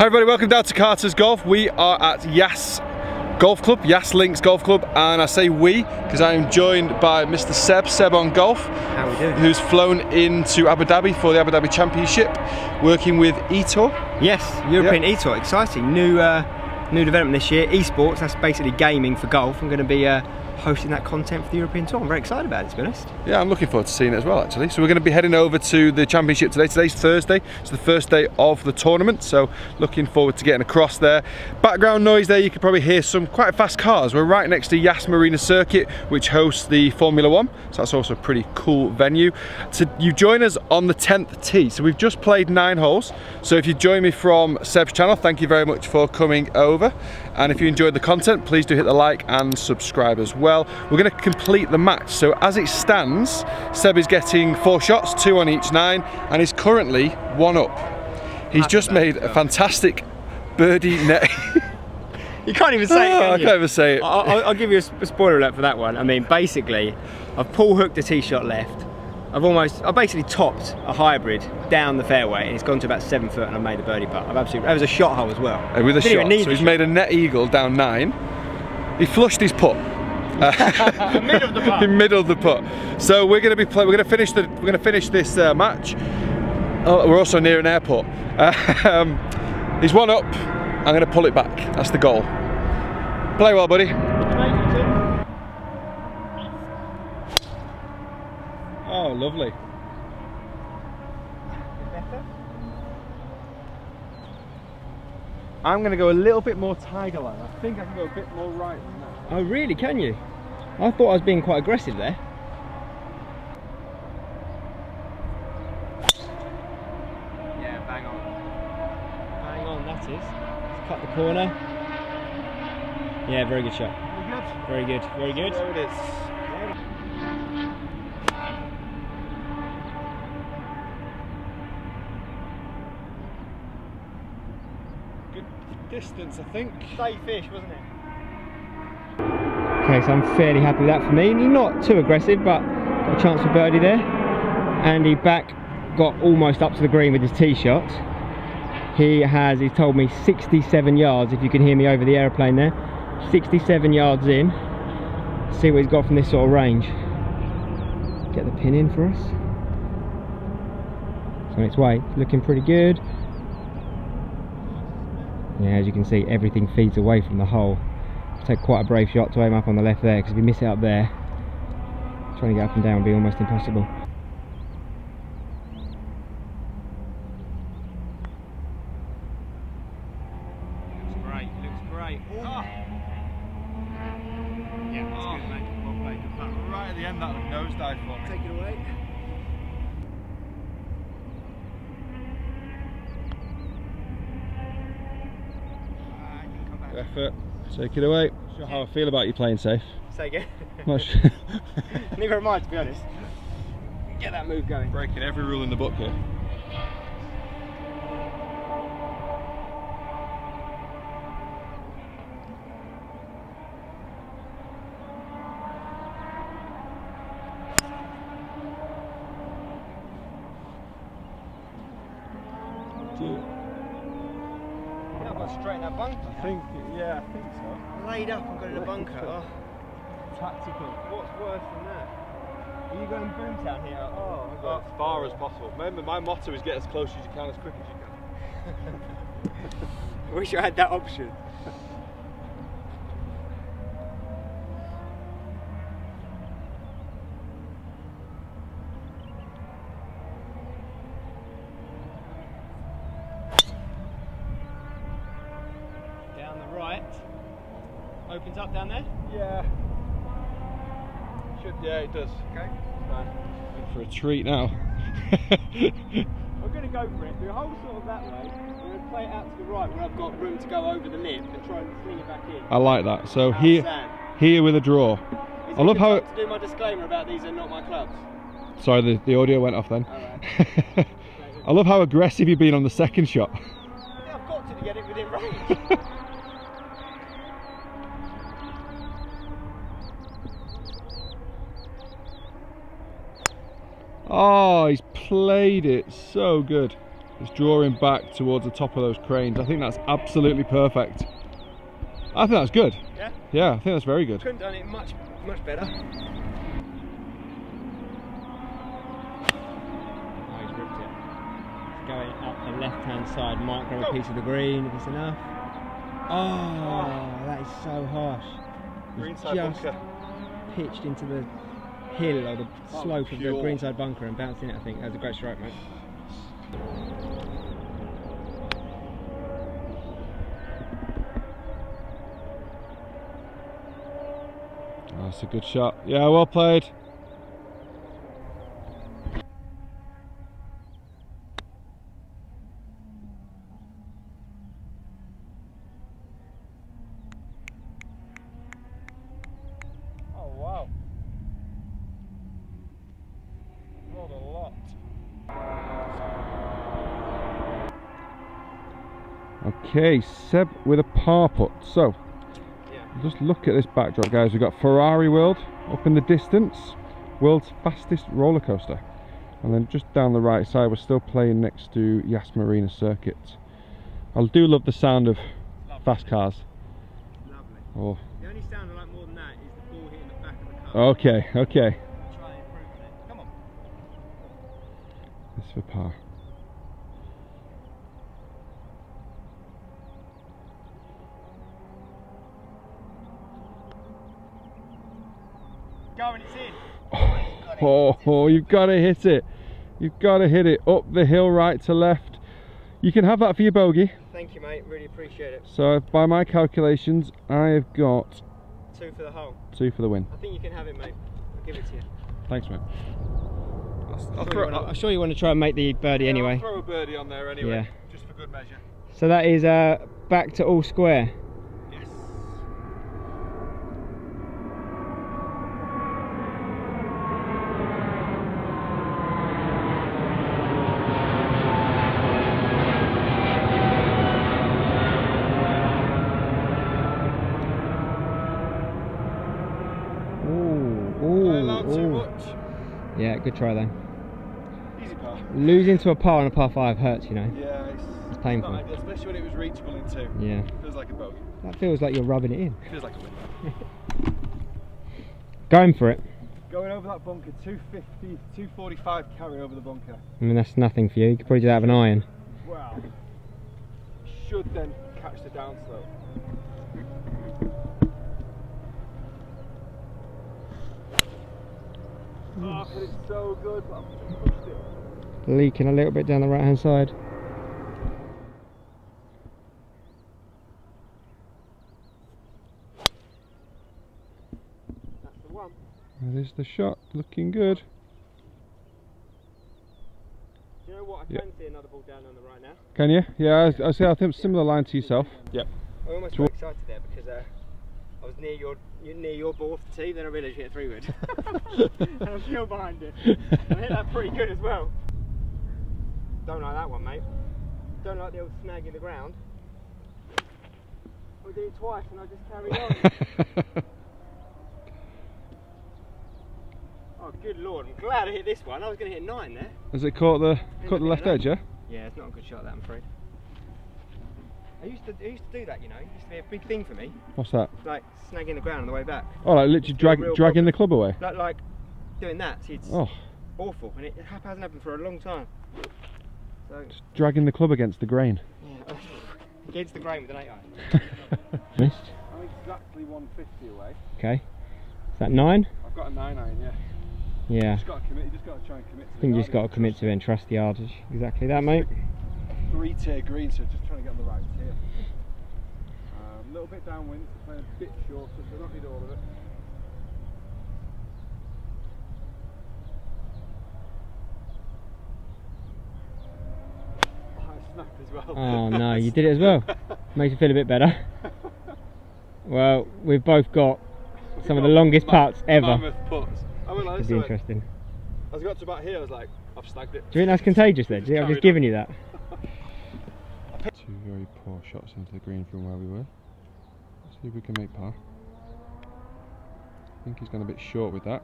Hi everybody, welcome down to Carter's Golf. We are at Yas Golf Club, Yas Links Golf Club, and I say we because I am joined by Mr. Seb on Golf. How are we doing? Who's flown into Abu Dhabi for the Abu Dhabi Championship, working with eTour. Yes, European eTour, exciting. New development this year, eSports, that's basically gaming for golf. I'm going to be hosting that content for the European Tour. I'm very excited about it, to be honest. Yeah, I'm looking forward to seeing it as well, actually. So we're going to be heading over to the championship today. Today's Thursday. It's the first day of the tournament, so looking forward to getting across there. Background noise there, you can probably hear some quite fast cars. We're right next to Yas Marina Circuit, which hosts the Formula One, so that's also a pretty cool venue. So you join us on the 10th tee. So we've just played 9 holes. So if you join me from Seb's channel, thank you very much for coming over. And if you enjoyed the content, please do hit the like and subscribe as well. We're going to complete the match. So as it stands, Seb is getting 4 shots, 2 on each 9, and he's currently 1 up. He's just made a fantastic birdie net. You can't even say it, can you? I can't even say it. I'll give you a spoiler alert for that one. I mean, basically, I've pull hooked a tee shot left. I basically topped a hybrid down the fairway, and it's gone to about 7 foot, and I made the birdie putt. That was a shot hole as well. And with a shot, so he's made a net eagle down 9. He flushed his putt. In middle of the putt. In middle of the putt. So we're going to be we're going to finish this match. Oh, we're also near an airport. He's 1 up. I'm going to pull it back. That's the goal. Play well, buddy. Oh, lovely. I'm going to go a little bit more tiger line. I think I can go a bit more right than that. Oh, really? Can you? I thought I was being quite aggressive there. Yeah, bang on. Bang on, that is. Let's cut the corner. Yeah, very good shot. Very good. Very good. Very good. There it is. Good distance, I think. Safe fish, wasn't it? Okay, so I'm fairly happy with that for me. Not too aggressive, but got a chance for birdie there. Andy back got almost up to the green with his tee shot. He's told me 67 yards, if you can hear me over the airplane there. 67 yards in. See what he's got from this sort of range. Get the pin in for us. It's on its way, looking pretty good. Yeah, as you can see, everything feeds away from the hole. Take quite a brave shot to aim up on the left there, because if you miss it up there, trying to get up and down would be almost impossible. Looks great, looks great. Oh. Yeah, that's good, mate. Well played, good luck. Right at the end, that nosedive for me. Take it away. Good effort. Take it away. Not sure how I feel about you playing safe. Say again. Not sure. Neither am I, to be honest. Get that move going. Breaking every rule in the book here. Straight in that bunker. I think so. Laid up and got in a bunker. Oh. Tactical. What's worse than that? Are you going boomtown here? Oh, God. As far as possible. Remember, my motto is get as close as you can, as quick as you can. I wish I had that option. Opens up down there? Yeah. Yeah, it does. Okay. Fine. In for a treat now. We're going to go for it. The whole sort of that way. We're going to play it out to the right where I've got room to go over the lip and try and swing it back in. I like that. So here with a draw. I love how to do my disclaimer about these are not my clubs. Sorry, the audio went off then. All right. I love how aggressive you've been on the second shot. Yeah, I've got to get it within range. Oh, he's played it so good. It's drawing back towards the top of those cranes. I think that's absolutely perfect. I think that's good. Yeah? Yeah, I think that's very good. Couldn't have done it much, much better. Oh, he's ripped it. It's going up the left-hand side. Might grab a piece of the green if it's enough. Oh, that is so harsh. Greenside bunker. Pitched into the hill or the slope of the greenside bunker and bounced in it, I think. That was a great stroke, mate. Oh, that's a good shot. Yeah, well played. Okay, Seb with a par putt. So, just look at this backdrop, guys. We've got Ferrari World up in the distance, world's fastest roller coaster. And then just down the right side, we're still playing next to Yas Marina Circuit. I do love the sound of fast cars. Lovely. Oh. The only sound I like more than that is the ball hitting the back of the car. Okay, okay. Try and improve on it. Come on. This for par. Oh, you've got to hit it. You've got to hit it up the hill, right to left. You can have that for your bogey. Thank you, mate. Really appreciate it. So, by my calculations, I have got 2 for the hole, 2 for the win. I think you can have it, mate. I'll give it to you. Thanks, mate. I'm sure you want to try and make the birdie anyway. I'll throw a birdie on there anyway, just for good measure. So that is back to all square. Yeah, good try though. Easy par. Losing to a par on a par 5 hurts, you know. Yeah, it's painful. Not ideal, especially when it was reachable in 2. Yeah. Feels like a bogey. That feels like you're rubbing it in. Feels like a win. Going for it. Going over that bunker, 250, 245 carry over the bunker. I mean, that's nothing for you. You could probably do that with an iron. Wow. Should then catch the downslope. Oh, but it's so good, but I've pushed it. Leaking a little bit down the right hand side. That's the one. That is the shot, looking good. Do you know what? I can see another ball down on the right now. Can you? Yeah, I see. I think similar line to yourself. Yep. I almost got excited there because I was near your ball off the tee, then I realised you hit a 3-wood. And I'm still behind it. I hit that pretty good as well. Don't like that one, mate. Don't like the old snag in the ground. I did it twice and I just carried on. Oh, good lord, I'm glad I hit this one. I was going to hit 9 there. Has it caught the left edge, yeah? Yeah, it's not a good shot, that, I'm afraid. I used to do that, you know. It used to be a big thing for me. What's that? Like snagging the ground on the way back. Oh, like literally dragging the club away? Like doing that. So it's awful, and it hasn't happened for a long time. So just dragging the club against the grain. Yeah, against the grain with an 8-iron. Missed. I'm exactly 150 away. Okay. Is that 9? I've got a 9-iron, yeah. Yeah. You just got to try and commit to it. I think you just got to commit to it and trust the yardage. Exactly that, mate. 3-tier green, so just trying to get on the right tier. A little bit downwind, playing a bit short, so I don't need all of it. Oh, I snapped as well. Oh no, you did it as well. Makes you feel a bit better. Well, we've both got some of the longest putts ever. Putts. I mean, like, it'd be interesting. As I got to about here, I was like, I've snagged it. Do you think that's contagious then? Do you think I've just given you that? 2 very poor shots into the green from where we were. Let's see if we can make par. I think he's gone a bit short with that.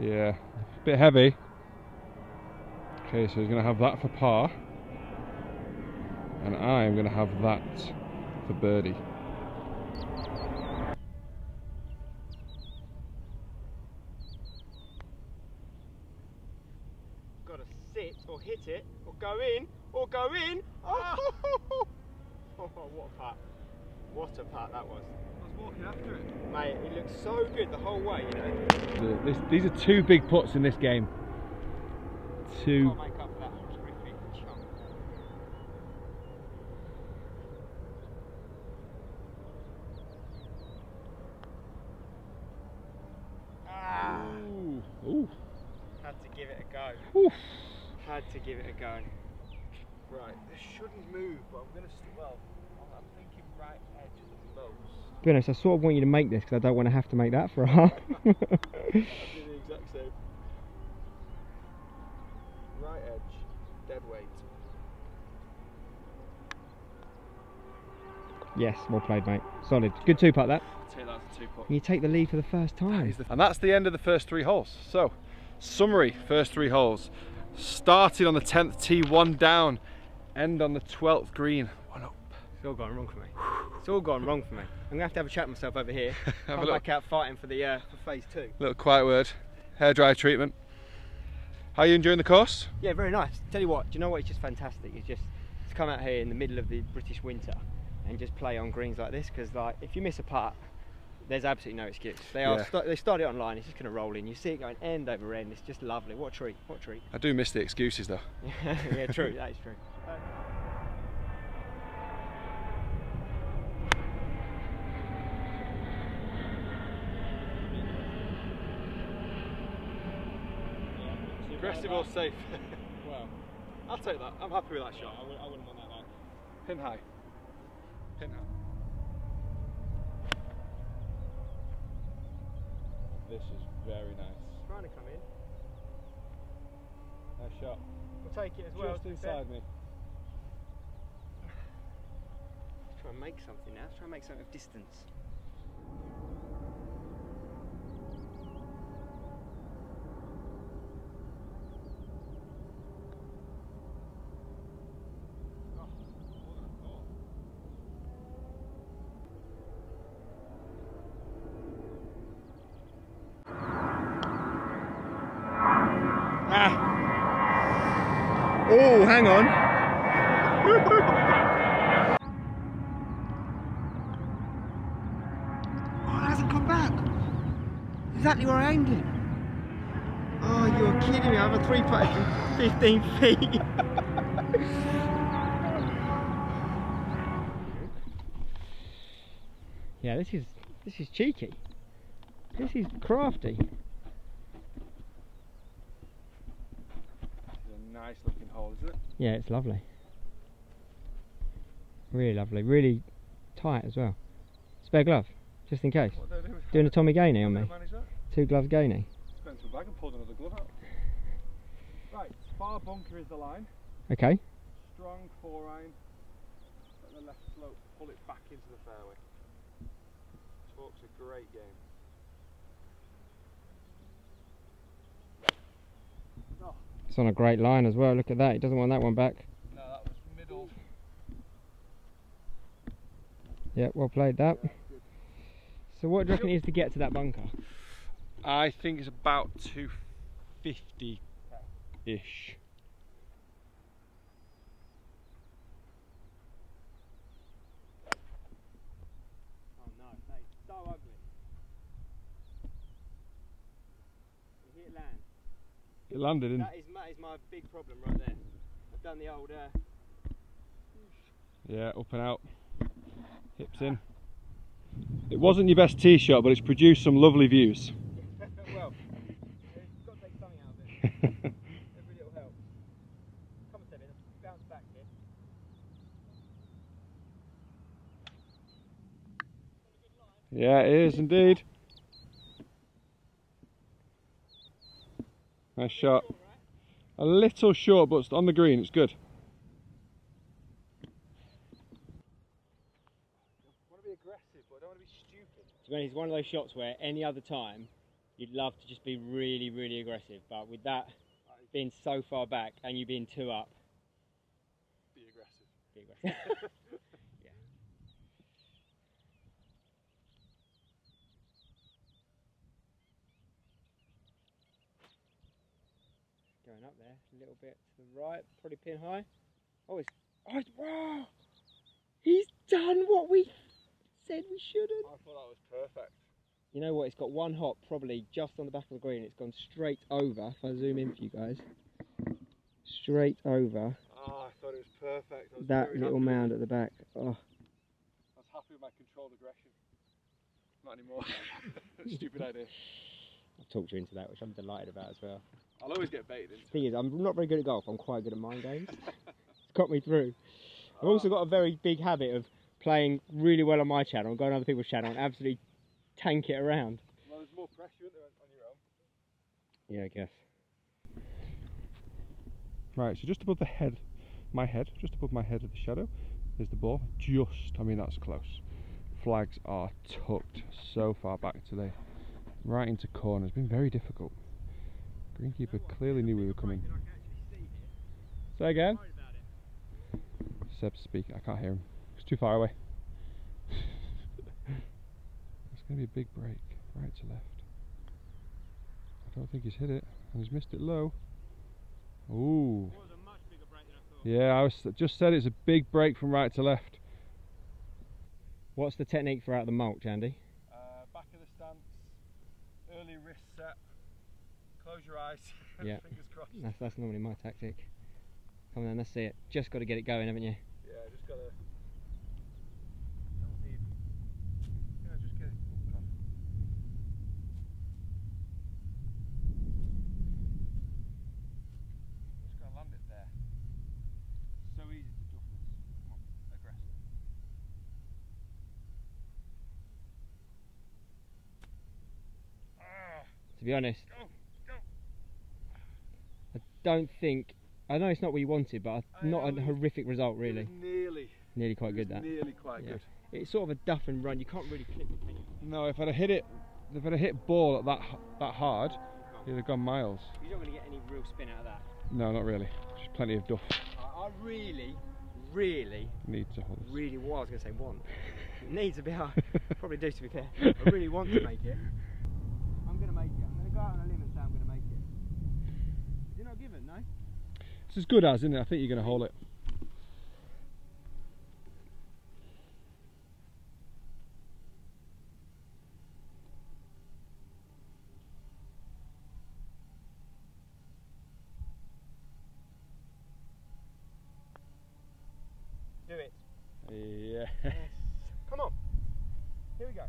Yeah, a bit heavy. Okay, so he's going to have that for par, and I'm going to have that for birdie. Got to sit or hit it or go in or go in. Oh, oh what a putt! What a putt that was. Walking after it. Mate, it looks so good the whole way, you know. These are two big putts in this game. Two. Can't make up for that horrific chunk. Ah. Ooh. Ooh. Had to give it a go. Oof. Had to give it a go. Right, this shouldn't move, but I'm going to, well, I'm thinking right edge of the most. To be honest, I sort of want you to make this because I don't want to have to make that for a half. I did the exact same. Right edge, dead weight. Yes, well played, mate. Solid. Good two putt that. I'll take that as a two putt. And you take the lead for the first time. And that's the end of the first three holes. So, summary, first three holes. Starting on the 10th tee, one down. End on the 12th green, one up. It's all gone wrong for me. It's all gone wrong for me. I'm going to have to chat myself over here. Come back out fighting for phase two. Little quiet word. Hairdryer treatment. How are you enjoying the course? Yeah, very nice. Tell you what, do you know what? It's just fantastic. It's just to come out here in the middle of the British winter and just play on greens like this, because like if you miss a putt, there's absolutely no excuse. They are they start it online. It's just going to roll in. You see it going end over end. It's just lovely. What a treat. What a treat. I do miss the excuses though. Yeah, true. That is true. Aggressive or safe? Well, I'll take that. I'm happy with that shot. I wouldn't want that back. Pin high. Pin high. This is very nice. Trying to come in. Nice shot. We'll take it as well. Just inside me. Let's try and make something now. Let's try and make something of distance. Oh, hang on. Oh, it hasn't come back. Exactly where I aimed it. Oh, you're kidding me. I have a three putt from 15 feet. Yeah, this is cheeky. This is crafty. Nice looking hole, isn't it? Yeah, it's lovely. Really lovely, really tight as well. Spare glove, just in case. What are they doing? Doing a Tommy Gainey on me. Two gloves Gainey. Just went into a bag and pulled another glove out. Right, far bunker is the line. Okay. Strong four iron. Let the left slope pull it back into the fairway. Talk's a great game. It's on a great line as well, look at that, he doesn't want that one back. No, that was middle. Yeah, well played that. Yeah, so what do you reckon it is to get to that bunker? I think it's about 250-ish. Oh no, that is so ugly. You hit land. It landed in. That is my big problem right there. I've done the old. Yeah, up and out. Hips in. It wasn't your best tee shot, but it's produced some lovely views. Well, you've got to take something out of it. Every little help. Come on, Seb, bounce back here. Yeah, it is indeed. Nice shot. A little short, but on the green, it's good. I want to be aggressive, but I don't want to be stupid. So it's one of those shots where any other time, you'd love to just be really, really aggressive, but with that, being so far back and you being 2 up. Be aggressive. Be aggressive. Yeah. Going up there a little bit to the right, probably pin high. Oh, wow! He's done what we said we shouldn't. I thought that was perfect. You know what, it's got one hop probably just on the back of the green. It's gone straight over. If I zoom in for you guys, straight over. Oh, I thought it was perfect. That little mound at the back. Oh. I was happy with my controlled aggression. Not anymore. Stupid idea. I've talked you into that, which I'm delighted about as well. I'll always get baited into it. The thing is, I'm not very good at golf. I'm quite good at mind games. It's got me through. I've also got a very big habit of playing really well on my channel, going on other people's channel, and absolutely tank it around. Well, there's more pressure isn't there, on your own. Yeah, I guess. Right, so just above the head, just above my head of the shadow, is the ball. Just, I mean, that's close. Flags are tucked so far back today, right into corners. Been very difficult. Greenkeeper clearly knew we were coming. Say again. Seb speak. I can't hear him. It's too far away. It's going to be a big break, right to left. I don't think he's hit it, and he's missed it low. Ooh. It was a much bigger break than I thought. Yeah, just said it's a big break from right to left. What's the technique for out of the mulch, Andy? Back of the stance, early wrist set, close your eyes, yeah. Fingers crossed. That's normally my tactic. Come on then, let's see it. Just got to get it going, haven't you? Yeah, just got to. To be honest, I don't think, I know it's not what you wanted, but not a horrific result really. Nearly quite good that. Nearly quite good. It's sort of a duff and run, you can't really clip it, can you? No, if I'd have hit ball at that hard, it would have gone miles. You're not going to get any real spin out of that. No, not really. Just plenty of duff. I really need to hold this. Really, well, I was going to say want. Need to be hard. Probably do, to be fair. I really want to make it. Go out on a limb and say I'm going to make it. Is it not given, no? It's as good as, isn't it? I think you're going to hold it. Do it. Yeah. Yes. Come on. Here we go.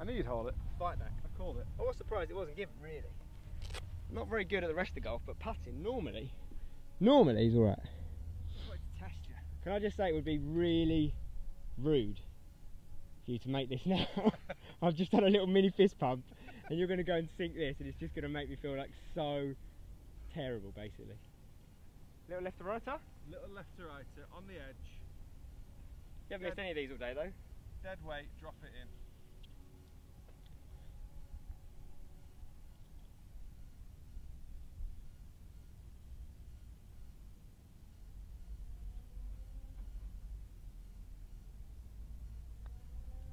I knew you'd hold it. Fight back. I called it. I was surprised it wasn't given, really. Not very good at the rest of golf, but putting normally he's alright. Can I just say it would be really rude for you to make this now. I've just had a little mini fist pump and you're going to go and sink this and it's just going to make me feel like so terrible, basically. Little left to righter? Little left to righter, on the edge. You haven't missed any of these all day though. Dead weight, drop it in.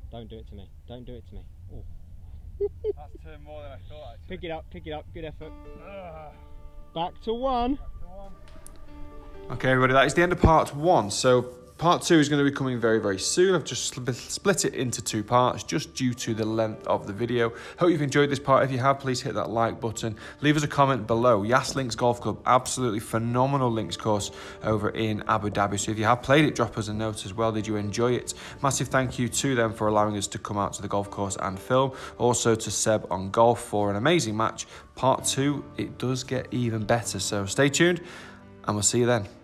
Don't do it to me. Don't do it to me. Oh. That's turned more than I thought, actually. Pick it up, good effort. Back to one. Back to one. Okay, everybody, that is the end of part one. So part two is going to be coming very, very soon. I've just split it into 2 parts just due to the length of the video. Hope you've enjoyed this part. If you have, please hit that like button. Leave us a comment below. Yas Links Golf Club, absolutely phenomenal links course over in Abu Dhabi. So if you have played it, drop us a note as well. Did you enjoy it? Massive thank you to them for allowing us to come out to the golf course and film. Also to Seb on Golf for an amazing match. Part 2, it does get even better. So stay tuned and we'll see you then.